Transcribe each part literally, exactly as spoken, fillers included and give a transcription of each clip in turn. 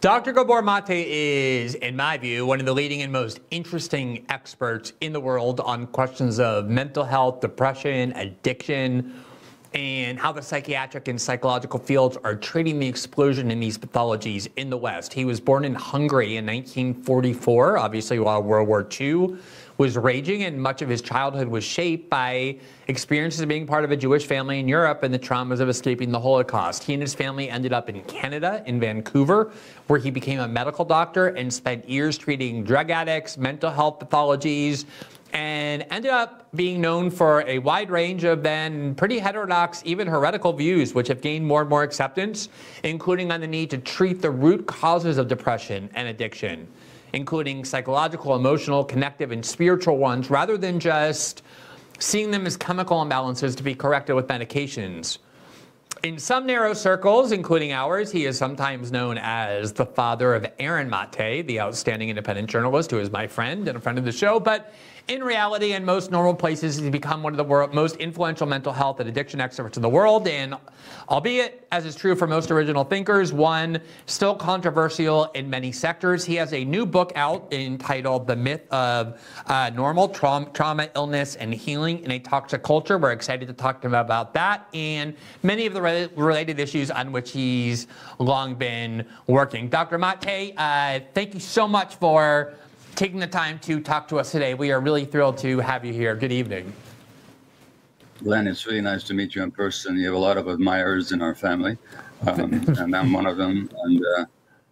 Doctor Gabor Maté is, in my view, one of the leading and most interesting experts in the world on questions of mental health, depression, addiction, and how the psychiatric and psychological fields are treating the explosion in these pathologies in the West. He was born in Hungary in nineteen forty-four, obviously while World War Two was raging, and much of his childhood was shaped by experiences of being part of a Jewish family in Europe and the traumas of escaping the Holocaust. He and his family ended up in Canada, in Vancouver, where he became a medical doctor and spent years treating drug addicts, mental health pathologies, and ended up being known for a wide range of then pretty heterodox, even heretical views, which have gained more and more acceptance, including on the need to treat the root causes of depression and addiction, including psychological, emotional, connective, and spiritual ones, rather than just seeing them as chemical imbalances to be corrected with medications. In some narrow circles, including ours, he is sometimes known as the father of Aaron Mate, the outstanding independent journalist who is my friend and a friend of the show. But in reality, in most normal places, he's become one of the world, most influential mental health and addiction experts in the world. And albeit, as is true for most original thinkers, one still controversial in many sectors. He has a new book out entitled The Myth of uh, Normal, Traum Trauma, Illness, and Healing in a Toxic Culture. We're excited to talk to him about that and many of the related issues on which he's long been working. Doctor Mate, uh, thank you so much for taking the time to talk to us today. We are really thrilled to have you here. Good evening. Glenn, it's really nice to meet you in person. You have a lot of admirers in our family, um, and I'm one of them. And uh,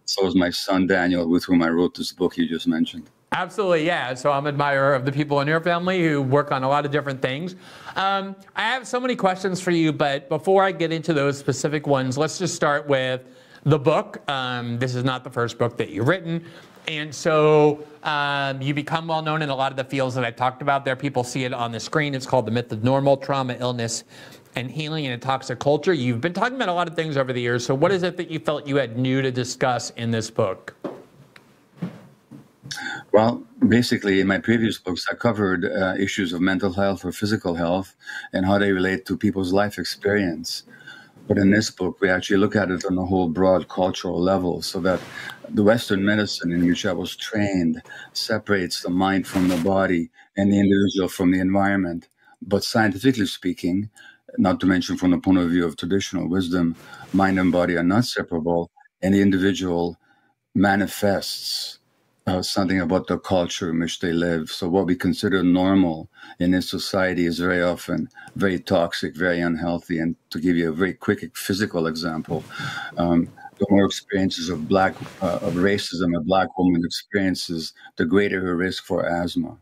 so is my son, Daniel, with whom I wrote this book you just mentioned. Absolutely, yeah. So I'm an admirer of the people in your family who work on a lot of different things. Um, I have so many questions for you, but before I get into those specific ones, let's just start with the book. Um, this is not the first book that you've written. And so um, you become well-known in a lot of the fields that I talked about there. People see it on the screen. It's called The Myth of Normal, Trauma, Illness, and Healing in a Toxic Culture. You've been talking about a lot of things over the years. So what is it that you felt you had new to discuss in this book? Well, basically, in my previous books, I covered uh, issues of mental health or physical health and how they relate to people's life experience. But in this book, we actually look at it on a whole broad cultural level, so that the Western medicine in which I was trained separates the mind from the body and the individual from the environment. But scientifically speaking, not to mention from the point of view of traditional wisdom, mind and body are not separable, and the individual manifests Uh, something about the culture in which they live. So what we consider normal in this society is very often very toxic, very unhealthy. And to give you a very quick physical example, um, the more experiences of black uh, of racism a black woman experiences, the greater her risk for asthma.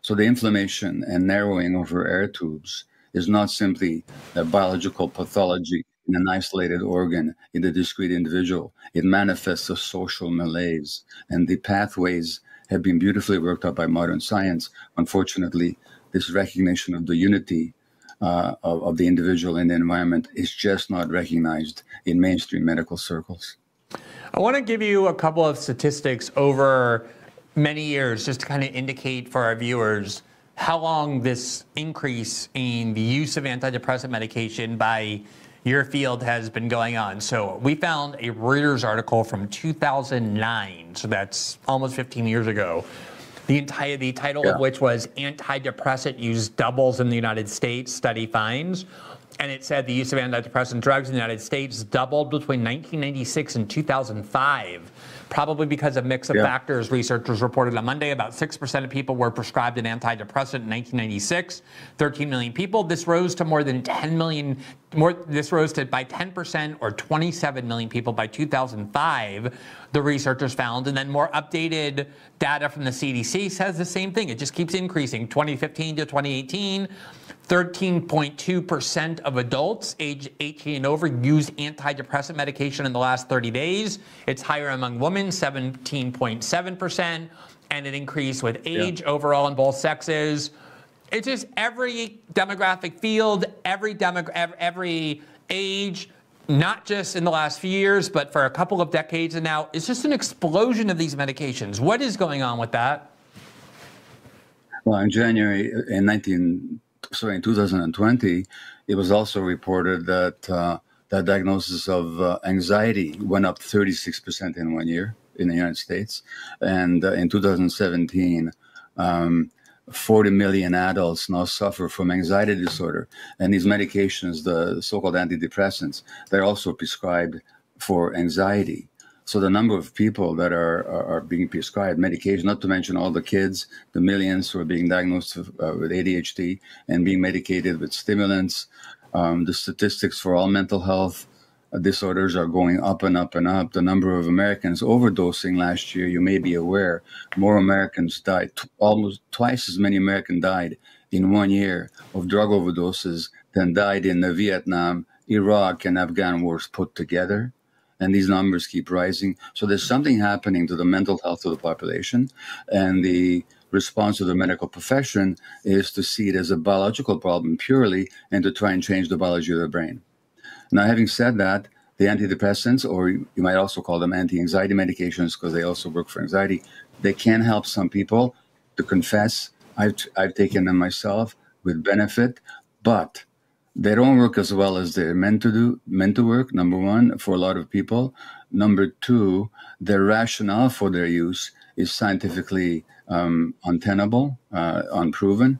So the inflammation and narrowing of her air tubes is not simply a biological pathology in an isolated organ in the discrete individual. It manifests a social malaise, and the pathways have been beautifully worked out by modern science. Unfortunately, this recognition of the unity uh, of, of the individual and the environment is just not recognized in mainstream medical circles. I want to give you a couple of statistics over many years just to kind of indicate for our viewers how long this increase in the use of antidepressant medication by your field has been going on. So we found a Reuters article from two thousand nine, so that's almost fifteen years ago, the entire the title yeah. of which was "Antidepressant Use Doubles in the United States, Study Finds," and it said the use of antidepressant drugs in the United States doubled between nineteen ninety-six and two thousand five, probably because of mix of yeah. factors. Researchers reported on Monday about six percent of people were prescribed an antidepressant in nineteen ninety-six, thirteen million people. This rose to more than ten million, more, this rose to by ten percent or twenty-seven million people by two thousand five, the researchers found. And then more updated data from the C D C says the same thing. It just keeps increasing. twenty fifteen to twenty eighteen, thirteen point two percent of adults age eighteen and over used antidepressant medication in the last thirty days. It's higher among women, seventeen point seven percent, and it increased with age yeah. overall in both sexes. It's just every demographic field, every demo, every age, not just in the last few years, but for a couple of decades and now. It's just an explosion of these medications. What is going on with that? Well, in January, in 19... Sorry, in two thousand twenty, it was also reported that uh, that diagnosis of uh, anxiety went up thirty-six percent in one year in the United States. And uh, in two thousand seventeen, um, forty million adults now suffer from anxiety disorder. And these medications, the so-called antidepressants, they're also prescribed for anxiety. So the number of people that are, are, are being prescribed medication, not to mention all the kids, the millions who are being diagnosed with, uh, with A D H D and being medicated with stimulants. Um, the statistics for all mental health disorders are going up and up and up. The number of Americans overdosing last year, you may be aware, more Americans died. T- almost twice as many Americans died in one year of drug overdoses than died in the Vietnam, Iraq, and Afghan wars put together. And these numbers keep rising. So there's something happening to the mental health of the population. And the response of the medical profession is to see it as a biological problem purely and to try and change the biology of the brain. Now, having said that, the antidepressants, or you might also call them anti-anxiety medications because they also work for anxiety, they can help some people. To confess, I've, I've taken them myself with benefit, but they don't work as well as they're meant to do, meant to work, number one, for a lot of people. Number two, their rationale for their use is scientifically um, untenable, uh, unproven.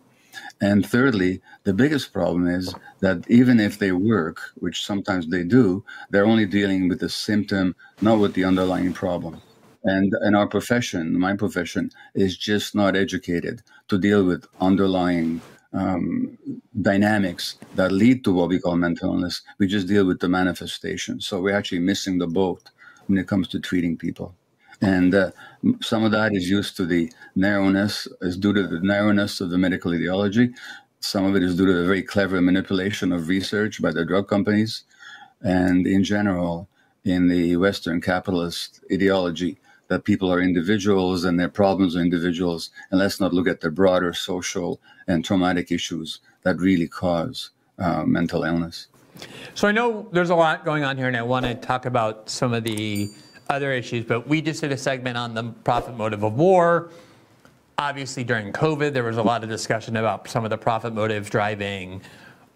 And thirdly, the biggest problem is that even if they work, which sometimes they do, they're only dealing with the symptom, not with the underlying problem. And, and our profession, my profession, is just not educated to deal with underlying Um, dynamics that lead to what we call mental illness. We just deal with the manifestation. So we're actually missing the boat when it comes to treating people. And uh, some of that is used to the narrowness, is due to the narrowness of the medical ideology. Some of it is due to the very clever manipulation of research by the drug companies. And in general, in the Western capitalist ideology, that people are individuals and their problems are individuals, and let's not look at the broader social and traumatic issues that really cause uh, mental illness. So I know there's a lot going on here, and I want to talk about some of the other issues, but we just did a segment on the profit motive of war. Obviously, during COVID, there was a lot of discussion about some of the profit motives driving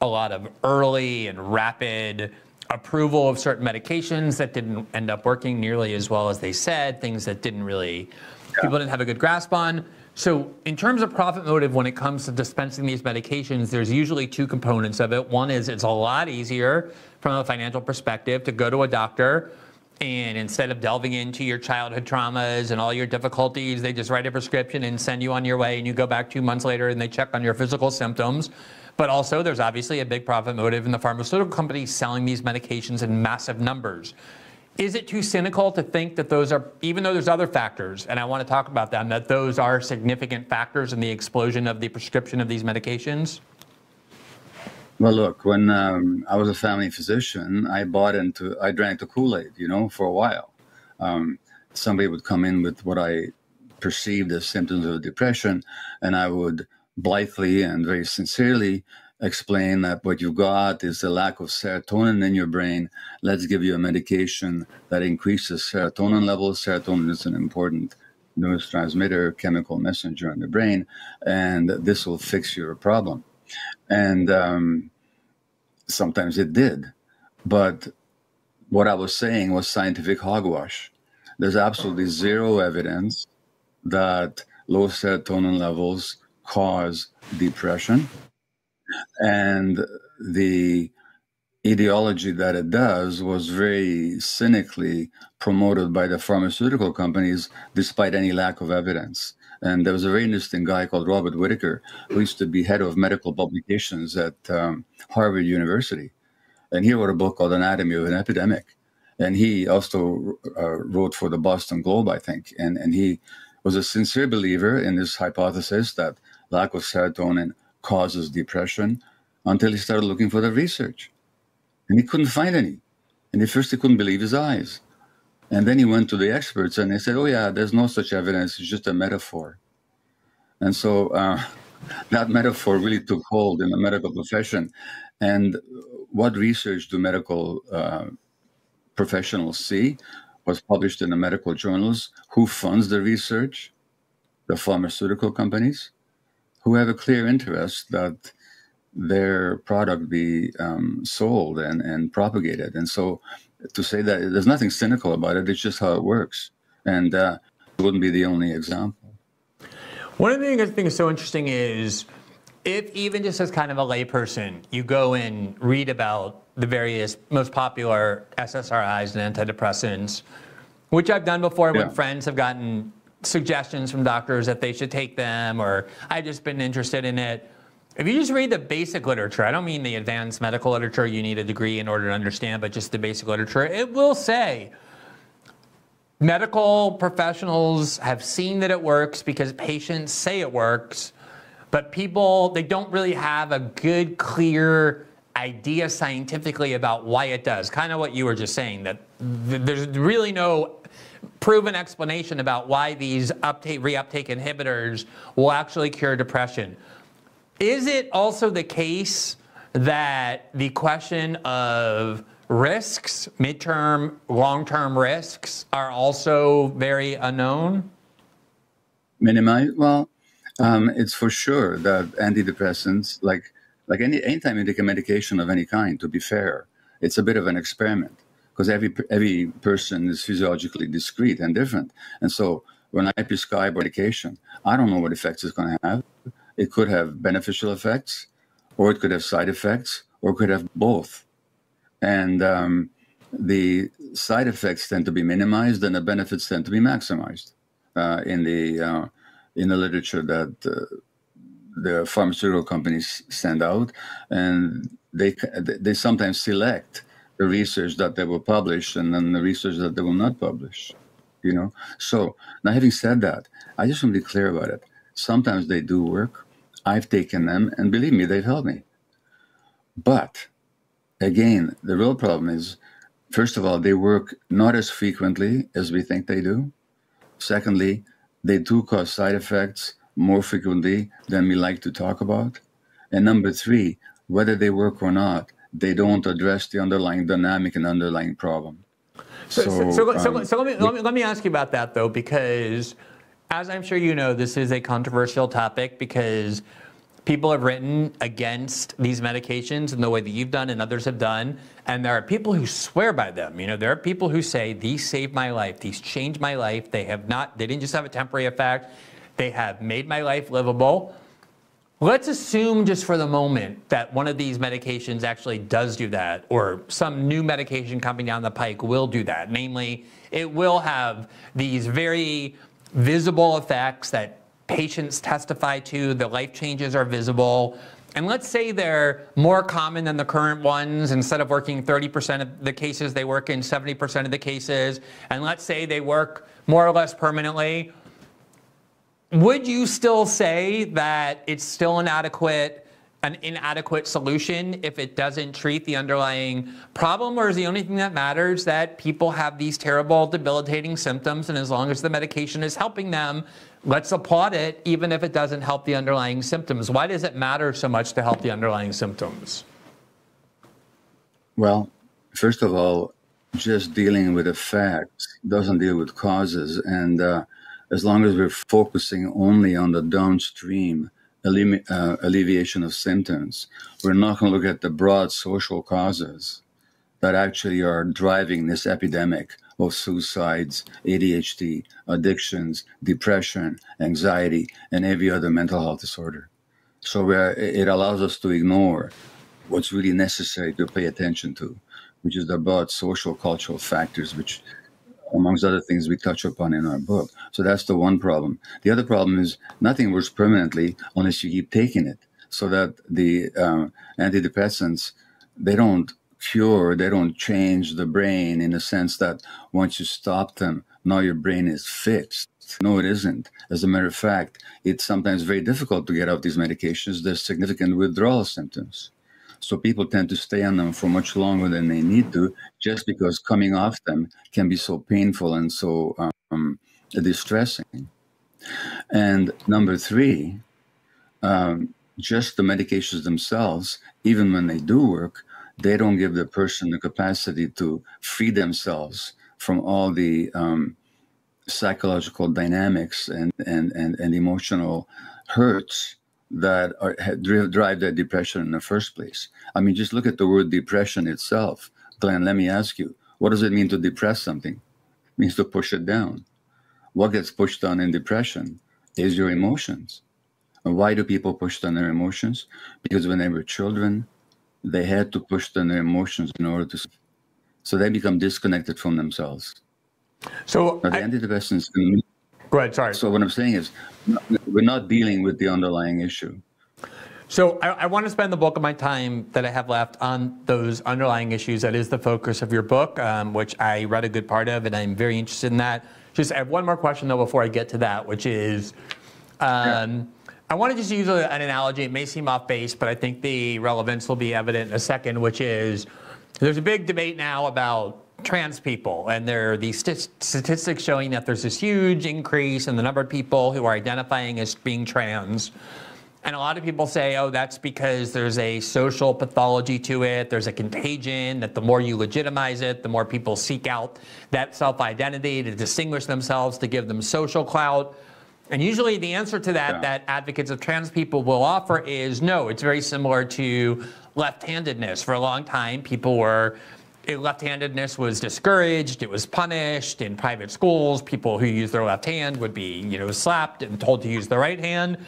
a lot of early and rapid approval of certain medications that didn't end up working nearly as well as they said, things that didn't really, yeah. people didn't have a good grasp on. So in terms of profit motive, when it comes to dispensing these medications, there's usually two components of it. One is it's a lot easier from a financial perspective to go to a doctor, and instead of delving into your childhood traumas and all your difficulties, they just write a prescription and send you on your way, and you go back two months later and they check on your physical symptoms. But also, there's obviously a big profit motive in the pharmaceutical companies selling these medications in massive numbers. Is it too cynical to think that those are, even though there's other factors, and I want to talk about them, that those are significant factors in the explosion of the prescription of these medications? Well, look, when um, I was a family physician, I bought into, I drank the Kool-Aid, you know, for a while. Um, somebody would come in with what I perceived as symptoms of depression, and I would blithely and very sincerely explain that what you've got is the lack of serotonin in your brain. Let's give you a medication that increases serotonin levels. Serotonin is an important neurotransmitter, chemical messenger in the brain, and this will fix your problem. And um, sometimes it did. But what I was saying was scientific hogwash. There's absolutely zero evidence that low serotonin levels cause depression, and the ideology that it does was very cynically promoted by the pharmaceutical companies despite any lack of evidence. And there was a very interesting guy called Robert Whitaker, who used to be head of medical publications at um, Harvard University, and he wrote a book called Anatomy of an Epidemic, and he also uh, wrote for the Boston Globe, I think, and and he was a sincere believer in this hypothesis that lack of serotonin causes depression, until he started looking for the research. And he couldn't find any. And at first he couldn't believe his eyes. And then he went to the experts and they said, oh yeah, there's no such evidence, it's just a metaphor. And so uh, that metaphor really took hold in the medical profession. And what research do medical uh, professionals see was published in the medical journals. Who funds the research? The pharmaceutical companies, who have a clear interest that their product be um, sold and, and propagated. And so to say that there's nothing cynical about it, it's just how it works. And uh, it wouldn't be the only example. One of the things I think is so interesting is if even just as kind of a layperson, you go and read about the various most popular S S R Is and antidepressants, which I've done before when yeah. friends have gotten suggestions from doctors that they should take them, or I've just been interested in it. If you just read the basic literature, I don't mean the advanced medical literature you need a degree in order to understand, but just the basic literature, it will say medical professionals have seen that it works because patients say it works, but people, they don't really have a good, clear idea scientifically about why it does. Kind of what you were just saying, that th- there's really no proven explanation about why these uptake, reuptake inhibitors will actually cure depression. Is it also the case that the question of risks, midterm, long-term risks, are also very unknown? Minimize, well, um, it's for sure that antidepressants, like like any anytime you take a medication of any kind, to be fair, it's a bit of an experiment because every every person is physiologically discrete and different. And so when I prescribe medication, I don't know what effects it's going to have. It could have beneficial effects, or it could have side effects, or it could have both. And um, the side effects tend to be minimized, and the benefits tend to be maximized uh, in the uh, in the literature that uh, the pharmaceutical companies send out, and they they sometimes select the research that they will publish and then the research that they will not publish. You know. So now, having said that, I just want to be clear about it. Sometimes they do work. I've taken them, and believe me, they've helped me. But again, the real problem is, first of all, they work not as frequently as we think they do. Secondly, they do cause side effects more frequently than we like to talk about. And number three, whether they work or not, they don't address the underlying dynamic and underlying problem. So, so, so, so, um, so let, me, let me let me ask you about that, though, because as I'm sure you know, this is a controversial topic because people have written against these medications in the way that you've done and others have done, and there are people who swear by them. You know, there are people who say, these saved my life, these changed my life, they have not, they didn't just have a temporary effect, they have made my life livable. Let's assume just for the moment that one of these medications actually does do that, or some new medication coming down the pike will do that. Namely, it will have these very visible effects that patients testify to, the life changes are visible. And let's say they're more common than the current ones. Instead of working thirty percent of the cases, they work in seventy percent of the cases. And let's say they work more or less permanently. Would you still say that it's still inadequate, an inadequate solution if it doesn't treat the underlying problem? Or is the only thing that matters that people have these terrible, debilitating symptoms, and as long as the medication is helping them, let's applaud it, even if it doesn't help the underlying symptoms? Why does it matter so much to help the underlying symptoms? Well, first of all, just dealing with effects doesn't deal with causes. And uh, as long as we're focusing only on the downstream alle- uh, alleviation of symptoms, we're not going to look at the broad social causes that actually are driving this epidemic of suicides, A D H D, addictions, depression, anxiety, and every other mental health disorder. So we're, it allows us to ignore what's really necessary to pay attention to, which is about social, cultural factors, which, amongst other things, we touch upon in our book. So that's the one problem. The other problem is nothing works permanently unless you keep taking it, so that the uh, antidepressants, they don't cure, they don't change the brain in the sense that once you stop them, now your brain is fixed. No, it isn't. As a matter of fact, it's sometimes very difficult to get off these medications. There's significant withdrawal symptoms. So people tend to stay on them for much longer than they need to, just because coming off them can be so painful and so um, distressing. And number three, um, just the medications themselves, even when they do work, they don't give the person the capacity to free themselves from all the um, psychological dynamics and, and, and, and emotional hurts that are, drive that depression in the first place. I mean, just look at the word depression itself. Glenn, let me ask you, what does it mean to depress something? It means to push it down. What gets pushed down in depression is your emotions. And why do people push down their emotions? Because when they were children, they had to push down their emotions in order to... So they become disconnected from themselves. So now, the I, antidepressants... Go ahead, sorry. So what I'm saying is we're not dealing with the underlying issue. So I, I want to spend the bulk of my time that I have left on those underlying issues. That is the focus of your book, um, which I read a good part of, and I'm very interested in that. Just I have one more question, though, before I get to that, which is... Um, yeah. I want to just use an analogy. It may seem off base, but I think the relevance will be evident in a second, which is there's a big debate now about trans people, and there are these st statistics showing that there's this huge increase in the number of people who are identifying as being trans. And a lot of people say, oh, that's because there's a social pathology to it. There's a contagion that the more you legitimize it, the more people seek out that self-identity to distinguish themselves, to give them social clout. And usually the answer to that, yeah. that advocates of trans people will offer is no, it's very similar to left-handedness. For a long time, people were, left-handedness was discouraged, it was punished in private schools. People who use their left hand would be, you know, slapped and told to use their right hand.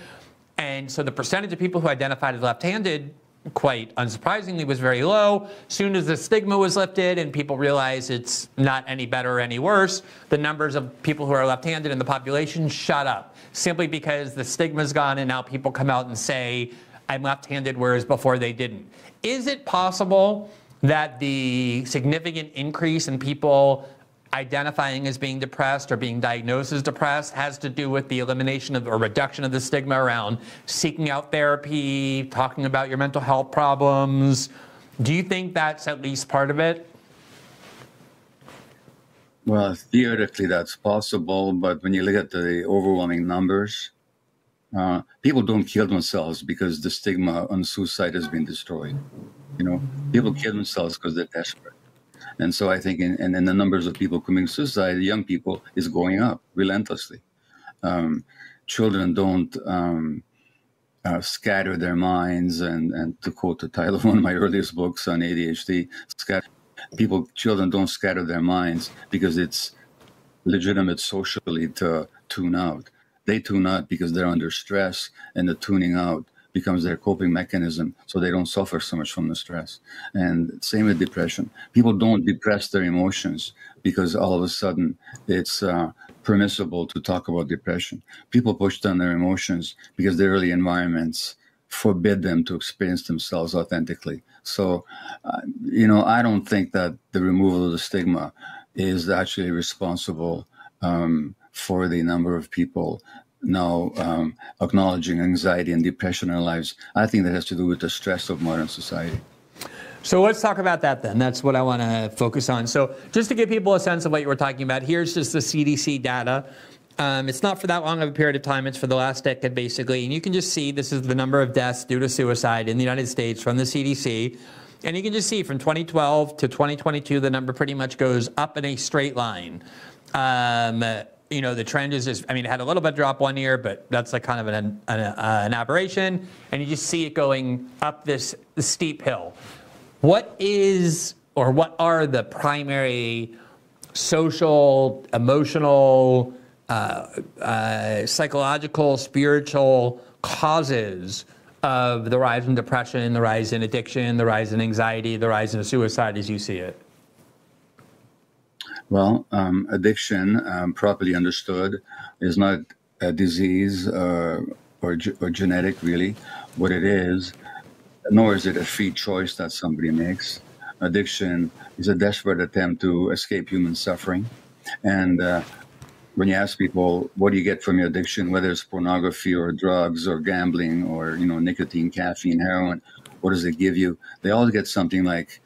And so the percentage of people who identified as left-handed, quite unsurprisingly, was very low. Soon as the stigma was lifted and people realized it's not any better or any worse, the numbers of people who are left-handed in the population shot up, simply because the stigma's gone and now people come out and say, I'm left-handed, whereas before they didn't. Is it possible that the significant increase in people identifying as being depressed or being diagnosed as depressed has to do with the elimination of or reduction of the stigma around seeking out therapy, talking about your mental health problems? Do you think that's at least part of it? Well, theoretically that's possible, but when you look at the overwhelming numbers, uh, people don't kill themselves because the stigma on suicide has been destroyed. You know, people kill themselves because they're desperate. And so I think, in, and then the numbers of people committing suicide, young people, is going up relentlessly. Um, children don't um, uh, scatter their minds, and, and to quote the title of one of my earliest books on A D H D, scatter, people, children don't scatter their minds because it's legitimate socially to tune out. They tune out because they're under stress, and the tuning out becomes their coping mechanism, so they don't suffer so much from the stress. And same with depression. People don't depress their emotions because all of a sudden it's uh, permissible to talk about depression. People push down their emotions because their early environments forbid them to experience themselves authentically. So, uh, you know, I don't think that the removal of the stigma is actually responsible um, for the number of people now um, acknowledging anxiety and depression in our lives. I think that has to do with the stress of modern society. So let's talk about that then. That's what I want to focus on. So just to give people a sense of what you were talking about, here's just the C D C data. Um, it's not for that long of a period of time. It's for the last decade, basically. And you can just see this is the number of deaths due to suicide in the United States from the C D C. And you can just see from twenty twelve to twenty twenty-two, the number pretty much goes up in a straight line. Um, You know, the trend is just, I mean, it had a little bit of drop one year, but that's like kind of an, an, uh, an aberration. And you just see it going up this steep hill. What is, or what are the primary social, emotional, uh, uh, psychological, spiritual causes of the rise in depression, the rise in addiction, the rise in anxiety, the rise in suicide as you see it? Well, um, addiction, um, properly understood, is not a disease uh, or, ge or genetic, really. What it is, nor is it a free choice that somebody makes. Addiction is a desperate attempt to escape human suffering. And uh, when you ask people, what do you get from your addiction, whether it's pornography or drugs or gambling or, you know, nicotine, caffeine, heroin, what does it give you? They all get something like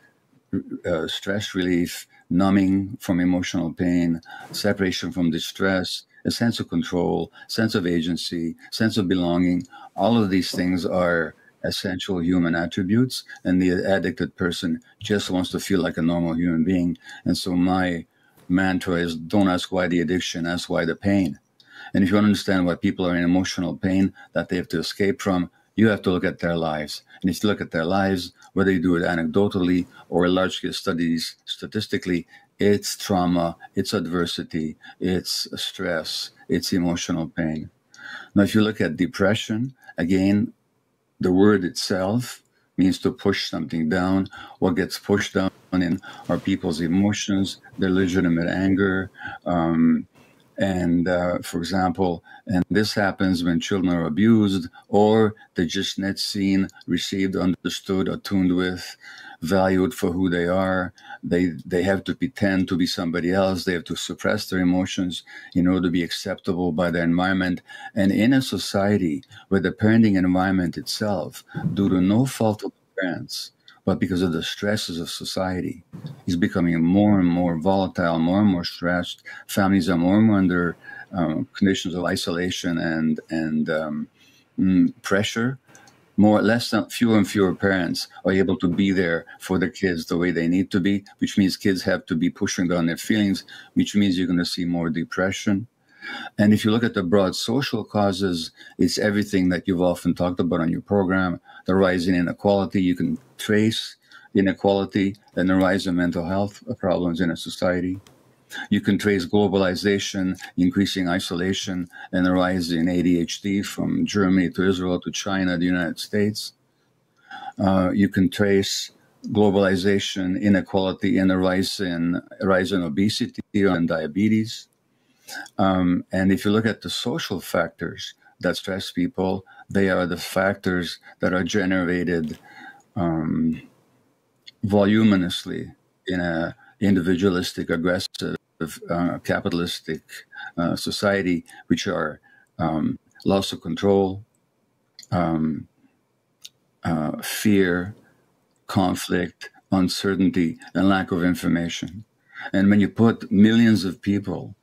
uh, stress relief, numbing from emotional pain, separation from distress, a sense of control, sense of agency, sense of belonging. All of these things are essential human attributes, and the addicted person just wants to feel like a normal human being. And so my mantra is, don't ask why the addiction, ask why the pain. And if you want to understand why people are in emotional pain that they have to escape from, You have to look at their lives. And if you look at their lives, whether you do it anecdotally or large-scale studies, statistically, it's trauma, it's adversity, it's stress, it's emotional pain. Now, if you look at depression, again, the word itself means to push something down. What gets pushed down in are people's emotions, their legitimate anger, um, and uh, for example, and this happens when children are abused or they're just not seen, received, understood, attuned with, valued for who they are. They they have to pretend to be somebody else. They have to suppress their emotions in order to be acceptable by their environment. And in a society where the parenting environment itself, due to no fault of the parents, but because of the stresses of society, is becoming more and more volatile, more and more stressed. Families are more and more under um, conditions of isolation and and um, pressure. More, less, fewer and fewer parents are able to be there for the kids the way they need to be, which means kids have to be pushing down their feelings, which means you're going to see more depression. And if you look at the broad social causes, it's everything that you've often talked about on your program, the rise in inequality. You can trace inequality and the rise of mental health problems in a society. You can trace globalization, increasing isolation, and the rise in A D H D from Germany to Israel to China, the United States. Uh, you can trace globalization, inequality, and the rise in, rise in obesity and diabetes. Um, and if you look at the social factors that stress people, they are the factors that are generated um, voluminously in a individualistic, aggressive, uh, capitalistic uh, society, which are um, loss of control, um, uh, fear, conflict, uncertainty, and lack of information. And when you put millions of people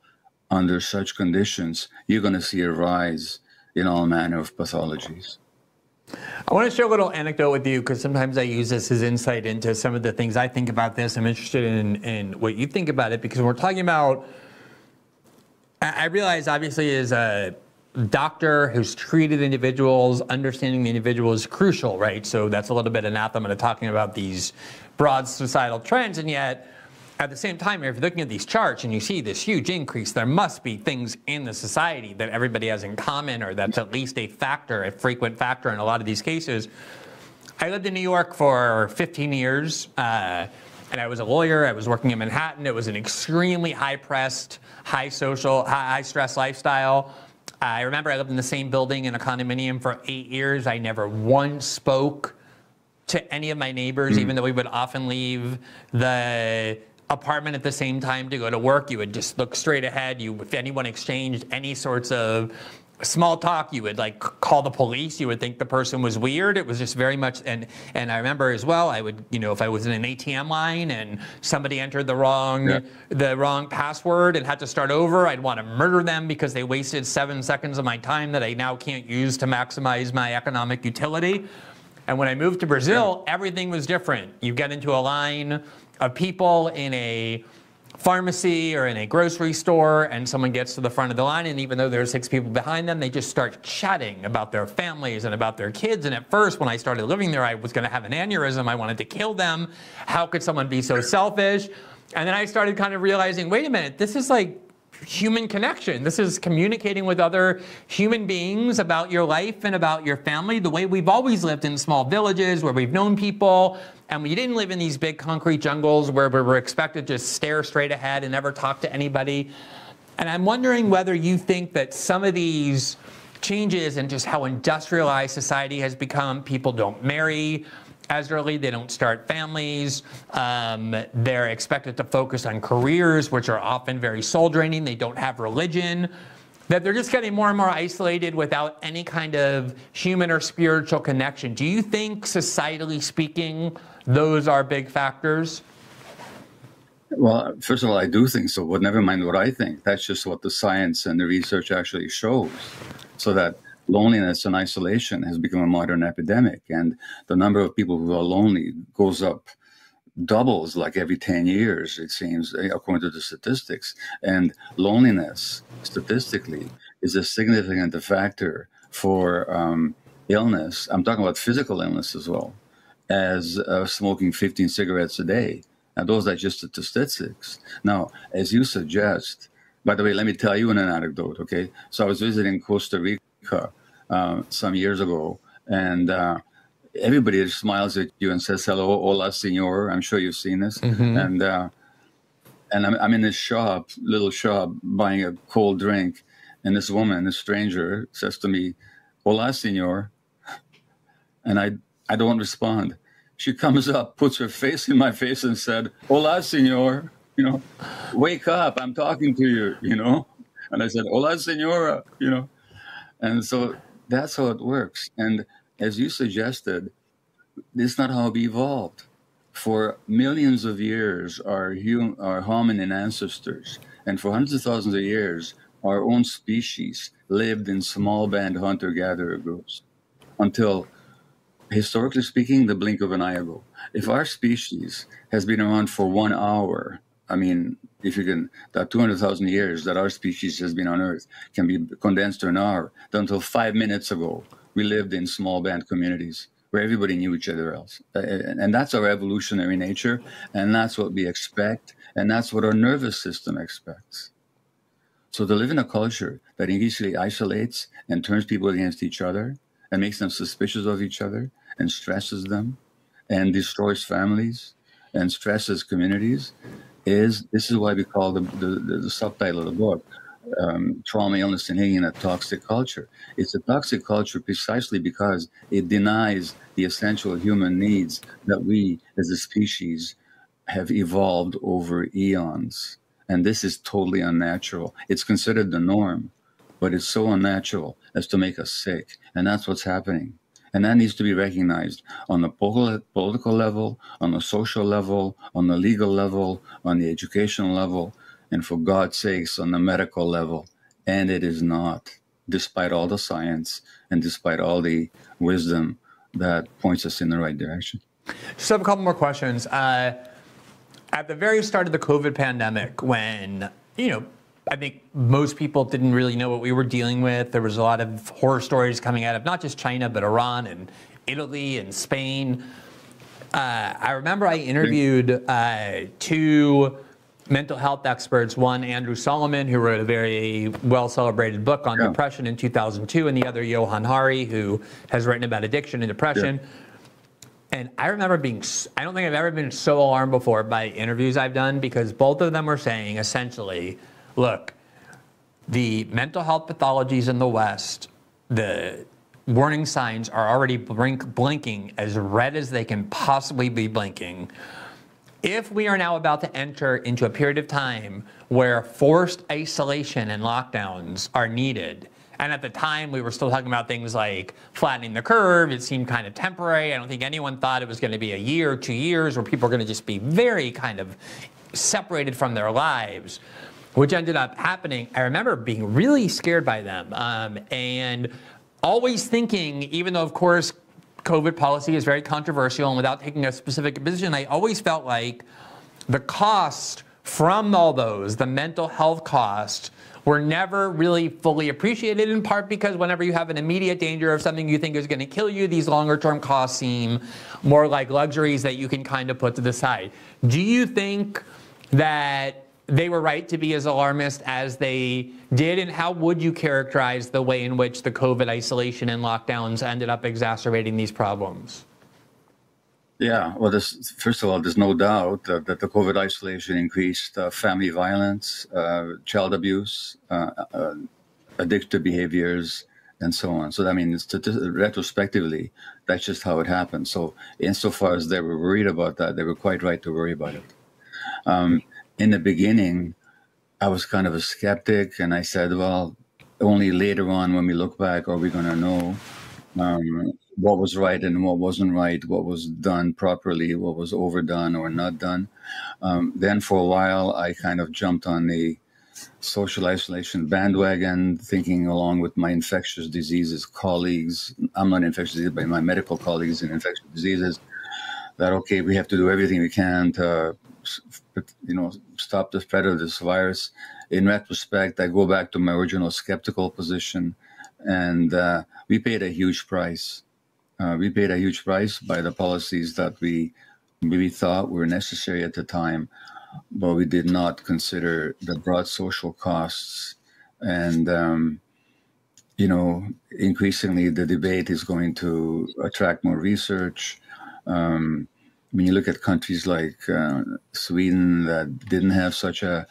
under such conditions, you're going to see a rise in all manner of pathologies. I want to share a little anecdote with you, because sometimes I use this as insight into some of the things I think about this. I'm interested in, in what you think about it, because we're talking about, I realize obviously as a doctor who's treated individuals, understanding the individual is crucial, right? So that's a little bit anathema to talking about these broad societal trends, and yet at the same time, if you're looking at these charts and you see this huge increase, there must be things in the society that everybody has in common, or that's at least a factor, a frequent factor in a lot of these cases. I lived in New York for fifteen years, uh, and I was a lawyer. I was working in Manhattan. It was an extremely high-pressed, high-social, high-stress lifestyle. I remember I lived in the same building in a condominium for eight years. I never once spoke to any of my neighbors, mm. even though we would often leave the apartment at the same time to go to work. You would just look straight ahead. You, if anyone exchanged any sorts of small talk, you would like call the police. You would think the person was weird. It was just very much, and and I remember as well, I would, you know, if I was in an A T M line and somebody entered the wrong yeah. the wrong password and had to start over, I'd want to murder them because they wasted seven seconds of my time that I now can't use to maximize my economic utility. And when I moved to Brazil, yeah. everything was different. You get into a line of people in a pharmacy or in a grocery store, and someone gets to the front of the line, and even though there's six people behind them, they just start chatting about their families and about their kids. And at first, when I started living there, I was gonna have an aneurysm. I wanted to kill them. How could someone be so selfish? And then I started kind of realizing, wait a minute, this is like human connection. This is communicating with other human beings about your life and about your family, the way we've always lived in small villages where we've known people. And we didn't live in these big concrete jungles where we were expected to just stare straight ahead and never talk to anybody. And I'm wondering whether you think that some of these changes in just how industrialized society has become, people don't marry as early, they don't start families, um, they're expected to focus on careers, which are often very soul draining, they don't have religion, that they're just getting more and more isolated without any kind of human or spiritual connection. Do you think, societally speaking, those are big factors? Well, first of all, I do think so, but never mind what I think. That's just what the science and the research actually shows. So that loneliness and isolation has become a modern epidemic, and the number of people who are lonely goes up, doubles like every ten years, it seems, according to the statistics. And loneliness, statistically, is a significant factor for um, illness, I'm talking about physical illness as well, as uh, smoking fifteen cigarettes a day. And those are just the statistics. Now, as you suggest, by the way, let me tell you an anecdote, okay? So I was visiting Costa Rica uh, some years ago, and uh, everybody smiles at you and says, hello, hola, senor. I'm sure you've seen this. Mm-hmm. And uh, and I'm, I'm in this shop, little shop, buying a cold drink, and this woman, this stranger, says to me, hola, senor. And I, I don't respond. She comes up, puts her face in my face and said, hola, senor, you know, wake up, I'm talking to you, you know. And I said, hola, senora, you know. And so that's how it works. And as you suggested, it's not how we evolved. For millions of years, our, hum our hominin ancestors, and for hundreds of thousands of years, our own species lived in small band hunter-gatherer groups until, historically speaking, the blink of an eye ago. If our species has been around for one hour, I mean, if you can, that two hundred thousand years that our species has been on Earth can be condensed to an hour. Until five minutes ago, we lived in small band communities where everybody knew each other else. And that's our evolutionary nature, and that's what we expect, and that's what our nervous system expects. So to live in a culture that initially isolates and turns people against each other, and makes them suspicious of each other, and stresses them, and destroys families, and stresses communities, is, this is why we call the, the, the subtitle of the book, um, Trauma, Illness, and Hanging in a Toxic Culture. It's a toxic culture precisely because it denies the essential human needs that we, as a species, have evolved over eons. And this is totally unnatural. It's considered the norm, but it's so unnatural as to make us sick. And that's what's happening. And that needs to be recognized on the political level, on the social level, on the legal level, on the educational level, and for God's sakes, on the medical level. And it is not, despite all the science and despite all the wisdom that points us in the right direction. Just have a couple more questions. Uh, at the very start of the COVID pandemic, when, you know, I think most people didn't really know what we were dealing with. There was a lot of horror stories coming out of not just China, but Iran and Italy and Spain. Uh, I remember I interviewed uh, two mental health experts, one Andrew Solomon, who wrote a very well-celebrated book on yeah. depression in two thousand two, and the other Johan Hari, who has written about addiction and depression. Yeah. And I remember being, I don't think I've ever been so alarmed before by interviews I've done, because both of them were saying essentially, look, the mental health pathologies in the West, the warning signs are already blink, blinking as red as they can possibly be blinking. If we are now about to enter into a period of time where forced isolation and lockdowns are needed, and at the time we were still talking about things like flattening the curve, it seemed kind of temporary. I don't think anyone thought it was going to be a year or two years where people are going to just be very kind of separated from their lives, which ended up happening. I remember being really scared by them um, and always thinking, even though, of course, COVID policy is very controversial and without taking a specific position, I always felt like the cost from all those, the mental health costs, were never really fully appreciated, in part because whenever you have an immediate danger of something you think is going to kill you, these longer term costs seem more like luxuries that you can kind of put to the side. Do you think that they were right to be as alarmist as they did? And how would you characterize the way in which the COVID isolation and lockdowns ended up exacerbating these problems? Yeah, well, this, first of all, there's no doubt that, that the COVID isolation increased uh, family violence, uh, child abuse, uh, uh, addictive behaviors, and so on. So, I mean, retrospectively, that's just how it happened. So insofar as they were worried about that, they were quite right to worry about it. Um, In the beginning, I was kind of a skeptic, and I said, well, only later on when we look back are we going to know um, what was right and what wasn't right, what was done properly, what was overdone or not done. Um, then for a while, I kind of jumped on the social isolation bandwagon, thinking along with my infectious diseases colleagues. I'm not infectious disease, but my medical colleagues in infectious diseases, that, okay, we have to do everything we can to you know, stop the spread of this virus. In retrospect, I go back to my original skeptical position And uh, we paid a huge price. Uh, we paid a huge price by the policies that we really thought were necessary at the time, but we did not consider the broad social costs. And, um, you know, increasingly the debate is going to attract more research. Um, when you look at countries like uh, Sweden that didn't have such a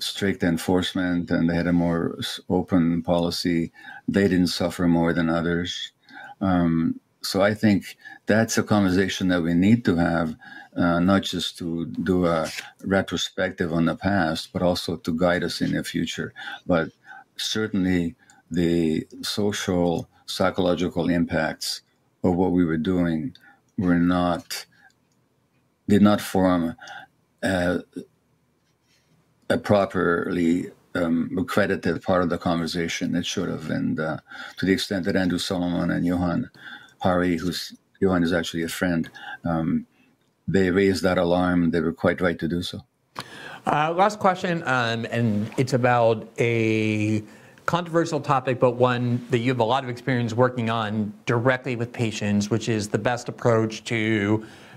strict enforcement and they had a more open policy, they didn't suffer more than others. Um, so I think that's a conversation that we need to have, uh, not just to do a retrospective on the past, but also to guide us in the future. But certainly the social, psychological impacts of what we were doing were not, did not form a, a properly Um, accredited part of the conversation. It should have. And uh, to the extent that Andrew Solomon and Johan Hari, who's Johan is actually a friend, um, they raised that alarm. They were quite right to do so. Uh, last question, um, and it's about a controversial topic, but one that you have a lot of experience working on directly with patients, which is the best approach to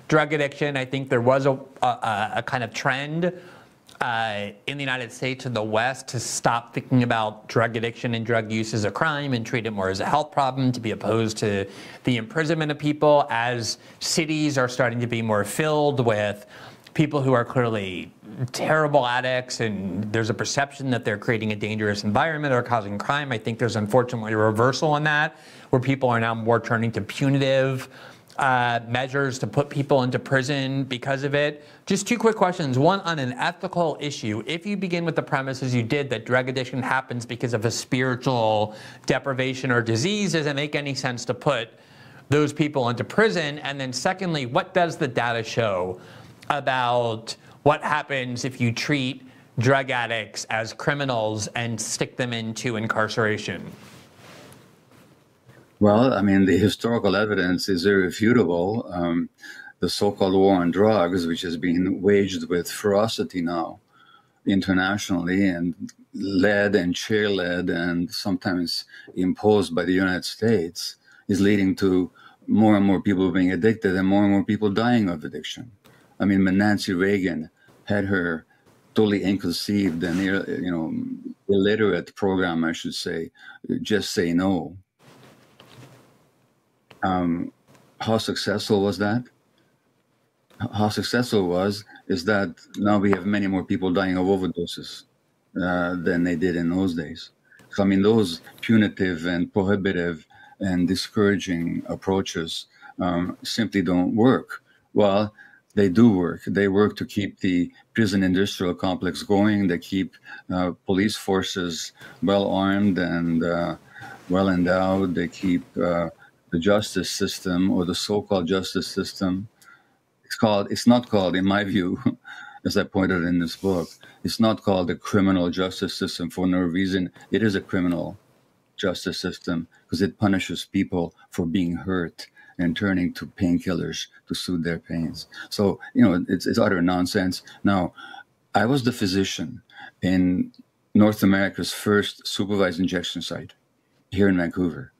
drug addiction. I think there was a, a, a kind of trend Uh, in the United States and the West to stop thinking about drug addiction and drug use as a crime and treat it more as a health problem, to be opposed to the imprisonment of people, as cities are starting to be more filled with people who are clearly terrible addicts, and there's a perception that they're creating a dangerous environment or causing crime. I think there's unfortunately a reversal on that, where people are now more turning to punitive Uh, measures to put people into prison because of it. Just two quick questions. One, on an ethical issue, if you begin with the premise, as you did, that drug addiction happens because of a spiritual deprivation or disease, does it make any sense to put those people into prison? And then secondly, what does the data show about what happens if you treat drug addicts as criminals and stick them into incarceration? Well, I mean, the historical evidence is irrefutable. Um, the so-called war on drugs, which has been waged with ferocity now internationally and led and chair-led and sometimes imposed by the United States, is leading to more and more people being addicted and more and more people dying of addiction. I mean, when Nancy Reagan had her totally inconceived and, you know, illiterate program, I should say, Just Say No, Um, how successful was that? How successful was is that now we have many more people dying of overdoses uh, than they did in those days. So, I mean, those punitive and prohibitive and discouraging approaches um, simply don't work. Well, they do work. They work to keep the prison industrial complex going. They keep uh, police forces well-armed and uh, well-endowed. They keep... Uh, the justice system, or the so-called justice system, it's called, it's not called, in my view, as I pointed in this book, it's not called a criminal justice system for no reason. It is a criminal justice system because it punishes people for being hurt and turning to painkillers to soothe their pains. So, you know, it's, it's utter nonsense. Now, I was the physician in North America's first supervised injection site here in Vancouver,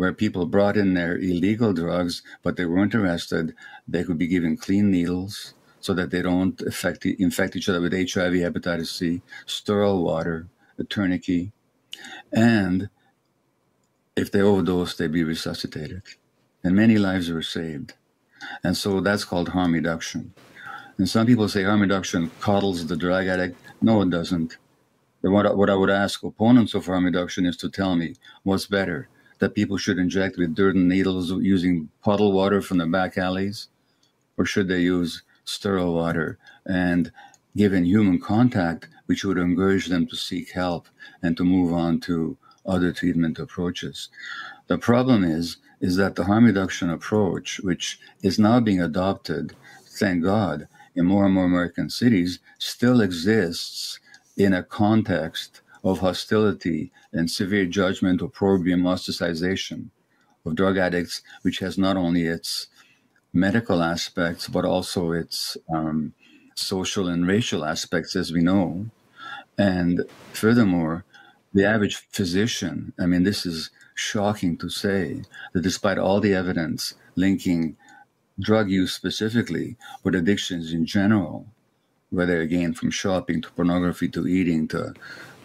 where people brought in their illegal drugs, but they weren't arrested. They could be given clean needles so that they don't affect, infect each other with H I V, hepatitis C, sterile water, a tourniquet. And if they overdose, they'd be resuscitated. And many lives were saved. And so that's called harm reduction. And some people say harm reduction coddles the drug addict. No, it doesn't. But what I, what I would ask opponents of harm reduction is to tell me what's better, that people should inject with dirt and needles using puddle water from the back alleys, or should they use sterile water and given human contact, which would encourage them to seek help and to move on to other treatment approaches. The problem is, is that the harm reduction approach, which is now being adopted, thank God, in more and more American cities, still exists in a context of hostility and severe judgment, opprobrium, ostracization of drug addicts, which has not only its medical aspects, but also its um, social and racial aspects, as we know. And furthermore, the average physician, I mean, this is shocking to say that despite all the evidence linking drug use specifically with addictions in general, whether again from shopping to pornography to eating to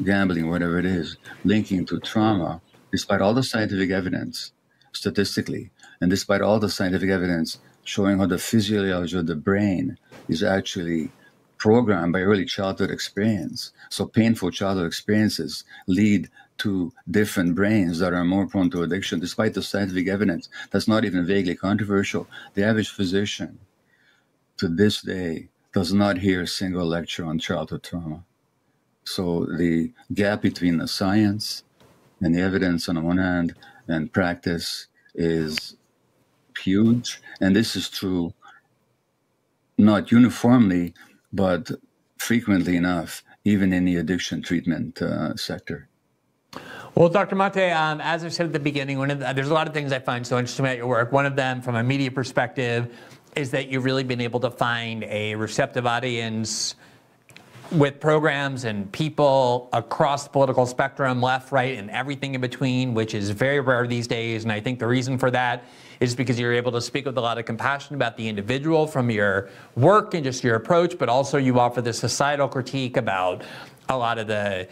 gambling, whatever it is, linking to trauma, despite all the scientific evidence statistically, and despite all the scientific evidence showing how the physiology of the brain is actually programmed by early childhood experience. So painful childhood experiences lead to different brains that are more prone to addiction, despite the scientific evidence that's not even vaguely controversial. The average physician to this day does not hear a single lecture on childhood trauma. So the gap between the science and the evidence on the one hand and practice is huge. And this is true not uniformly, but frequently enough, even in the addiction treatment uh, sector. Well, Doctor Mate, um, as I said at the beginning, one of the, there's a lot of things I find so interesting about your work. One of them, from a media perspective, is that you've really been able to find a receptive audience with programs and people across the political spectrum, left, right, and everything in between, which is very rare these days. And I think the reason for that is because you're able to speak with a lot of compassion about the individual from your work and just your approach, but also you offer the societal critique about a lot of the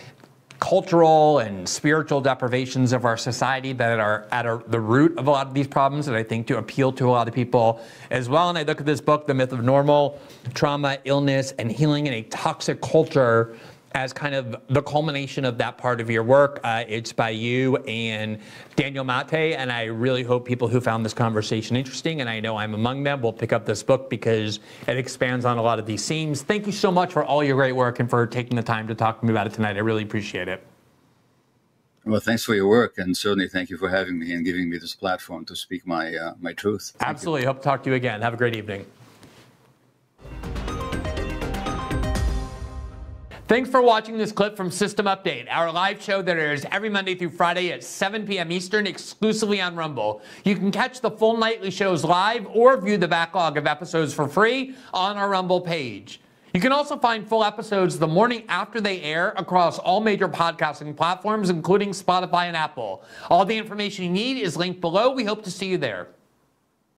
cultural and spiritual deprivations of our society that are at a, the root of a lot of these problems, and I think to appeal to a lot of people as well. And I look at this book, The Myth of Normal, Trauma, Illness, and Healing in a Toxic Culture, as kind of the culmination of that part of your work. Uh, it's by you and Daniel Mate, and I really hope people who found this conversation interesting, and I know I'm among them, will pick up this book because it expands on a lot of these themes. Thank you so much for all your great work and for taking the time to talk to me about it tonight. I really appreciate it. Well, thanks for your work, and certainly thank you for having me and giving me this platform to speak my, uh, my truth. Thank Absolutely. You. Hope to talk to you again. Have a great evening. Thanks for watching this clip from System Update, our live show that airs every Monday through Friday at seven p m Eastern exclusively on Rumble. You can catch the full nightly shows live or view the backlog of episodes for free on our Rumble page. You can also find full episodes the morning after they air across all major podcasting platforms, including Spotify and Apple. All the information you need is linked below. We hope to see you there.